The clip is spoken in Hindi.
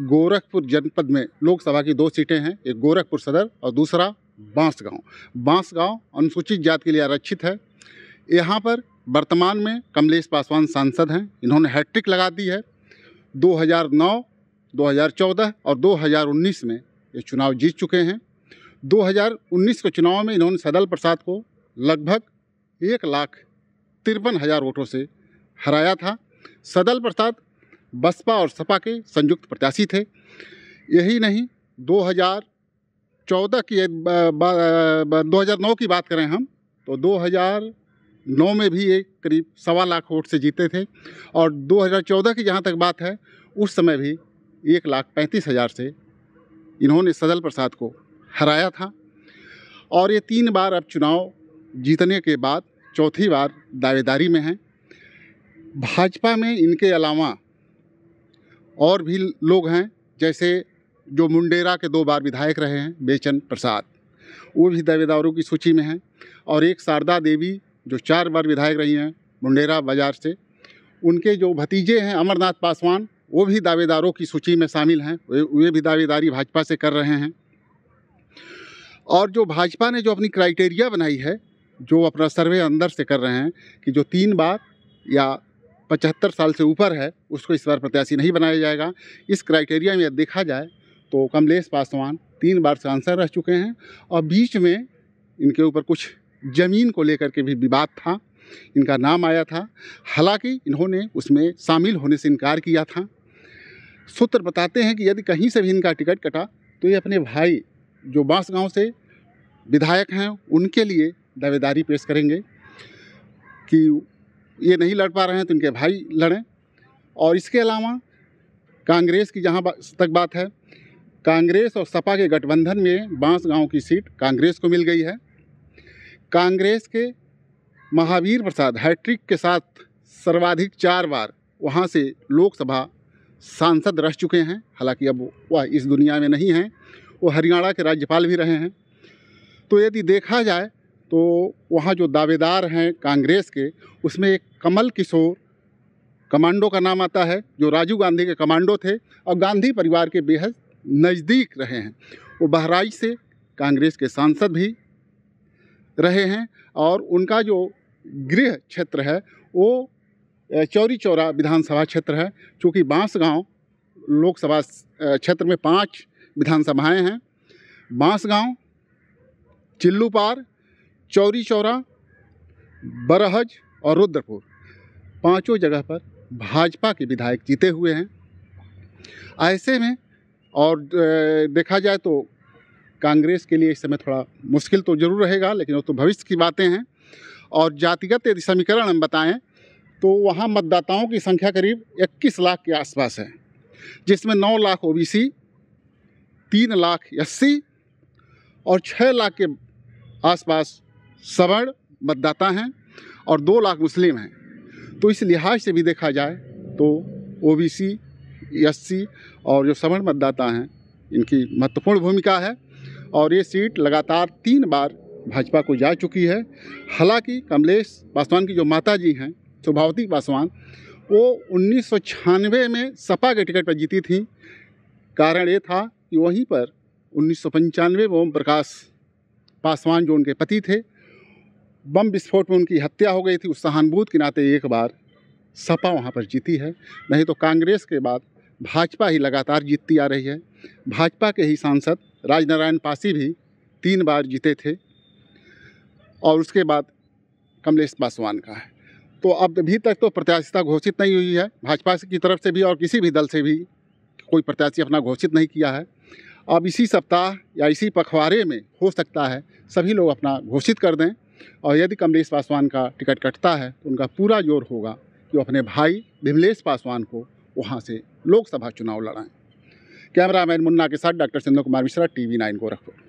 गोरखपुर जनपद में लोकसभा की 2 सीटें हैं, एक गोरखपुर सदर और दूसरा बाँसगाँव। बाँसगाँव अनुसूचित जाति के लिए आरक्षित है। यहाँ पर वर्तमान में कमलेश पासवान सांसद हैं। इन्होंने हैट्रिक लगा दी है। 2009, 2014 और 2019 में ये चुनाव जीत चुके हैं। 2019 के चुनाव में इन्होंने सदल प्रसाद को लगभग 1,53,000 वोटों से हराया था। सदल प्रसाद बसपा और सपा के संयुक्त प्रत्याशी थे। यही नहीं, 2009 की बात करें हम तो 2009 में भी ये करीब 1,25,000 वोट से जीते थे और 2014 की जहाँ तक बात है उस समय भी 1,35,000 से इन्होंने सदल प्रसाद को हराया था। और ये 3 बार अब चुनाव जीतने के बाद 4थी बार दावेदारी में हैं। भाजपा में इनके अलावा और भी लोग हैं, जैसे जो मुंडेरा के 2 बार विधायक रहे हैं बेचन प्रसाद, वो भी दावेदारों की सूची में हैं। और एक शारदा देवी जो 4 बार विधायक रही हैं मुंडेरा बाजार से, उनके जो भतीजे हैं अमरनाथ पासवान, वो भी दावेदारों की सूची में शामिल हैं। वे भी दावेदारी भाजपा से कर रहे हैं। और जो भाजपा ने जो अपनी क्राइटेरिया बनाई है, जो अपना सर्वे अंदर से कर रहे हैं कि जो 3 बार या 75 साल से ऊपर है उसको इस बार प्रत्याशी नहीं बनाया जाएगा। इस क्राइटेरिया में देखा जाए तो कमलेश पासवान 3 बार सांसद रह चुके हैं और बीच में इनके ऊपर कुछ ज़मीन को लेकर के भी विवाद था, इनका नाम आया था। हालांकि इन्होंने उसमें शामिल होने से इनकार किया था। सूत्र बताते हैं कि यदि कहीं से भी इनका टिकट कटा तो ये अपने भाई जो बाँसगाँव से विधायक हैं उनके लिए दावेदारी पेश करेंगे कि ये नहीं लड़ पा रहे हैं तो इनके भाई लड़ें। और इसके अलावा कांग्रेस की जहाँ तक बात है, कांग्रेस और सपा के गठबंधन में बाँसगाँव की सीट कांग्रेस को मिल गई है। कांग्रेस के महावीर प्रसाद हैट्रिक के साथ सर्वाधिक 4 बार वहाँ से लोकसभा सांसद रह चुके हैं। हालांकि अब वह इस दुनिया में नहीं हैं, वो हरियाणा के राज्यपाल भी रहे हैं। तो यदि देखा जाए तो वहाँ जो दावेदार हैं कांग्रेस के, उसमें एक कमल किशोर कमांडो का नाम आता है, जो राजीव गांधी के कमांडो थे और गांधी परिवार के बेहद नज़दीक रहे हैं। वो बहराइच से कांग्रेस के सांसद भी रहे हैं और उनका जो गृह क्षेत्र है वो चौरी चौरा विधानसभा क्षेत्र है। चूँकि बाँसगाँव लोकसभा क्षेत्र में 5 विधानसभाएं हैं, बाँसगाँव, चिल्लूपार, चौरी चौरा, बरहज और रुद्रपुर, 5 जगह पर भाजपा के विधायक जीते हुए हैं। ऐसे में और देखा जाए तो कांग्रेस के लिए इस समय थोड़ा मुश्किल तो ज़रूर रहेगा, लेकिन वो तो भविष्य की बातें हैं। और जातिगत यदि समीकरण हम बताएं तो वहाँ मतदाताओं की संख्या करीब 21 लाख के आसपास है, जिसमें 9 लाख OBC, 3 लाख SC और 6 लाख के आसपास सवर्ण मतदाता हैं और 2 लाख मुस्लिम हैं। तो इस लिहाज से भी देखा जाए तो OBC, SC और जो सवर्ण मतदाता हैं इनकी महत्वपूर्ण भूमिका है। और ये सीट लगातार 3 बार भाजपा को जा चुकी है। हालांकि कमलेश पासवान की जो माता जी हैं स्वभावती पासवान, वो 1996 में सपा के टिकट पर जीती थी। कारण ये था कि वहीं पर 1995 में ओम प्रकाश पासवान जो उनके पति थे, बम विस्फोट में उनकी हत्या हो गई थी। उस सहानुभूति के नाते एक बार सपा वहाँ पर जीती है, नहीं तो कांग्रेस के बाद भाजपा ही लगातार जीतती आ रही है। भाजपा के ही सांसद राजनारायण पासी भी 3 बार जीते थे और उसके बाद कमलेश पासवान का है। तो अब अभी तक तो प्रत्याशिता घोषित नहीं हुई है भाजपा की तरफ से भी, और किसी भी दल से भी कोई प्रत्याशी अपना घोषित नहीं किया है। अब इसी सप्ताह या इसी पखवाड़े में हो सकता है सभी लोग अपना घोषित कर दें। और यदि कमलेश पासवान का टिकट कटता है तो उनका पूरा जोर होगा कि वो अपने भाई विमलेश पासवान को वहाँ से लोकसभा चुनाव लड़ाएं। कैमरामैन मुन्ना के साथ डॉक्टर सिंधु कुमार मिश्रा, TV9 गोरखपुर।